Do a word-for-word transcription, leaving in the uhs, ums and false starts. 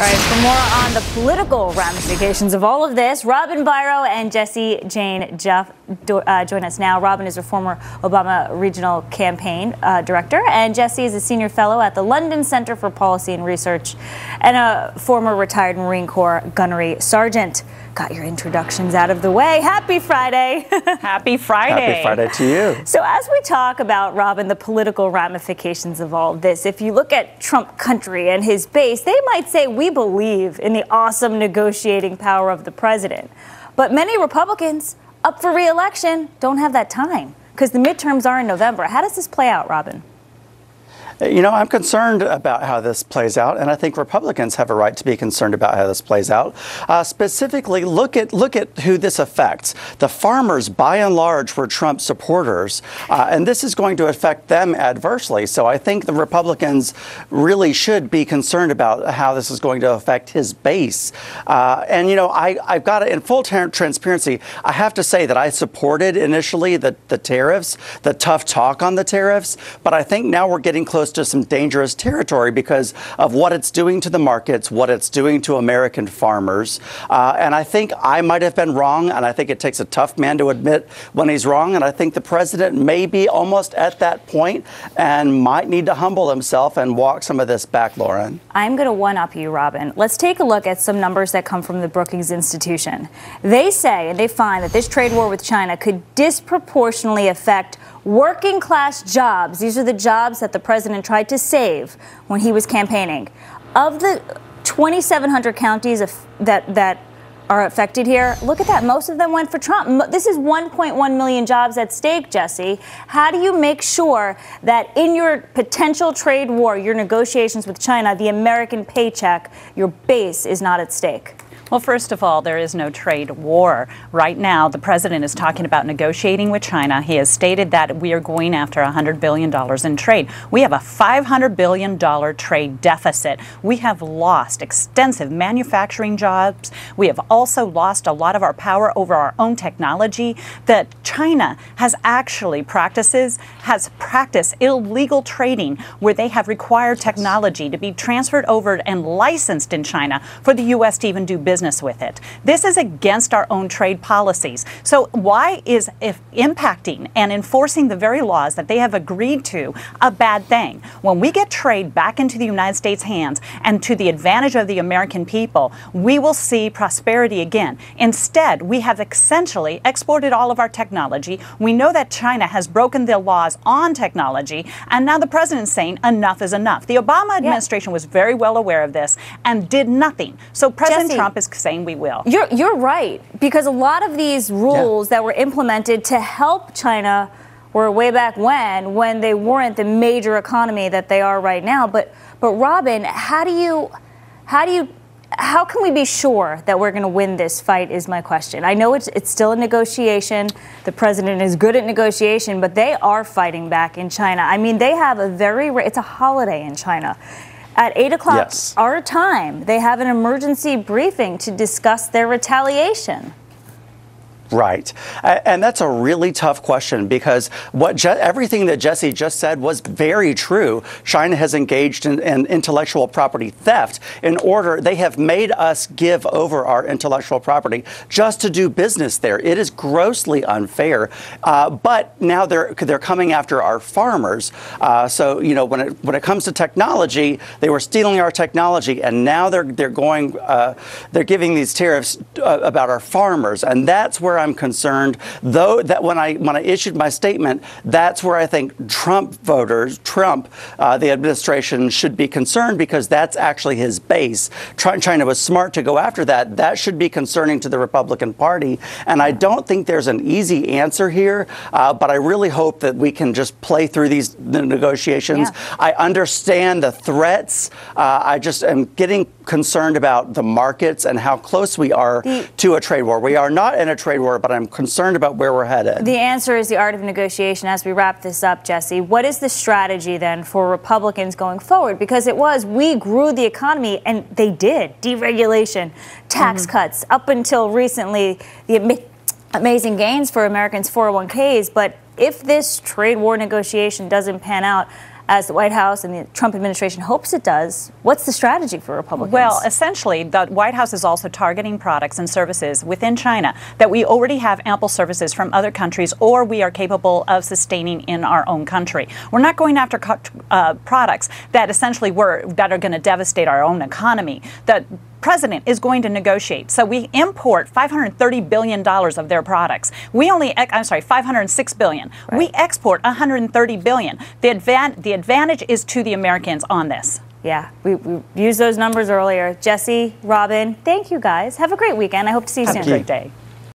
All right, for more on the political ramifications of all of this, Robin Biro and Jessie Jane Duff do, uh, join us now. Robin is a former Obama Regional Campaign uh, Director, and Jessie is a Senior Fellow at the London Center for Policy and Research and a former retired Marine Corps Gunnery Sergeant. Got your introductions out of the way. Happy Friday. Happy Friday. Happy Friday to you. So as we talk about, Robin, the political ramifications of all this, if you look at Trump country and his base, they might say, we believe in the awesome negotiating power of the president. But many Republicans up for re-election don't have that time because the midterms are in November. How does this play out, Robin? You know, I'm concerned about how this plays out, and I think Republicans have a right to be concerned about how this plays out. Uh, specifically, look at look at who this affects. The farmers, by and large, were Trump supporters, uh, and this is going to affect them adversely. So I think the Republicans really should be concerned about how this is going to affect his base. Uh, and, you know, I, I've got to, in full transparency, I have to say that I supported initially the, the tariffs, the tough talk on the tariffs, but I think now we're getting close to some dangerous territory because of what it's doing to the markets, what it's doing to American farmers. Uh, and I think I might have been wrong, and I think it takes a tough man to admit when he's wrong, and I think the president may be almost at that point and might need to humble himself and walk some of this back, Lauren. I'm going to one-up you, Robin. Let's take a look at some numbers that come from the Brookings Institution. They say, and they find, that this trade war with China could disproportionately affect working class jobs. These are the jobs that the president tried to save when he was campaigning. Of the twenty-seven hundred counties that that are affected here, look at that. Most of them went for Trump. This is one point one million jobs at stake, Jessie. How do you make sure that in your potential trade war, your negotiations with China, the American paycheck, your base is not at stake? Well, first of all, there is no trade war. Right now, the president is talking about negotiating with China. He has stated that we are going after one hundred billion dollars in trade. We have a five hundred billion dollars trade deficit. We have lost extensive manufacturing jobs. We have also lost a lot of our power over our own technology that China has actually practices, has practiced illegal trading where they have required technology to be transferred over and licensed in China for the U S to even do business with it. This is against our own trade policies. So why is if impacting and enforcing the very laws that they have agreed to a bad thing? When we get trade back into the United States hands and to the advantage of the American people, we will see prosperity again. Instead, we have essentially exported all of our technology. We know that China has broken the laws on technology, and now the president's saying enough is enough. The Obama administration yeah. was very well aware of this and did nothing. So President Jessie, Trump is saying we will. You're, you're right, because a lot of these rules yeah. that were implemented to help China were way back when, when they weren't the major economy that they are right now. But, but Robin, how do you, how do you, how can we be sure that we're going to win this fight is my question. I know it's, it's still a negotiation. The president is good at negotiation, but they are fighting back in China. I mean, they have a very, it's a holiday in China. At eight o'clock yes. our time, they have an emergency briefing to discuss their retaliation. Right. And that's a really tough question because what Je everything that Jessie just said was very true. China has engaged in, in intellectual property theft in order they have made us give over our intellectual property just to do business there. It is grossly unfair. Uh, but now they're they're coming after our farmers. Uh, so, you know, when it when it comes to technology, they were stealing our technology. And now they're they're going uh, they're giving these tariffs uh, about our farmers. And that's where I'm concerned, though, that when I when I issued my statement, that's where I think Trump voters, Trump, uh, the administration should be concerned because that's actually his base. China was smart to go after that. That should be concerning to the Republican Party. And I don't think there's an easy answer here, uh, but I really hope that we can just play through these the negotiations. Yeah. I understand the threats. Uh, I just am getting concerned about the markets and how close we are the to a trade war. We are not in a trade war. But I'm concerned about where we're headed. The answer is the art of negotiation. As we wrap this up, Jessie, what is the strategy then for Republicans going forward? Because it was, we grew the economy, and they did. Deregulation, tax mm-hmm. cuts, up until recently, the am- amazing gains for Americans' four oh one Ks. But if this trade war negotiation doesn't pan out, as the White House and the Trump administration hopes it does, what's the strategy for Republicans? Well, essentially, the White House is also targeting products and services within China that we already have ample services from other countries or we are capable of sustaining in our own country. We're not going after uh, products that essentially were, that are going to devastate our own economy. The president is going to negotiate. So we import five hundred thirty billion dollars of their products. We only, I'm sorry, five hundred six billion dollars. Right. We export one hundred thirty billion dollars. The, advan the advantage is to the Americans on this. Yeah, we, we used those numbers earlier. Jessie, Robin, thank you guys. Have a great weekend. I hope to see you soon. Have a great day.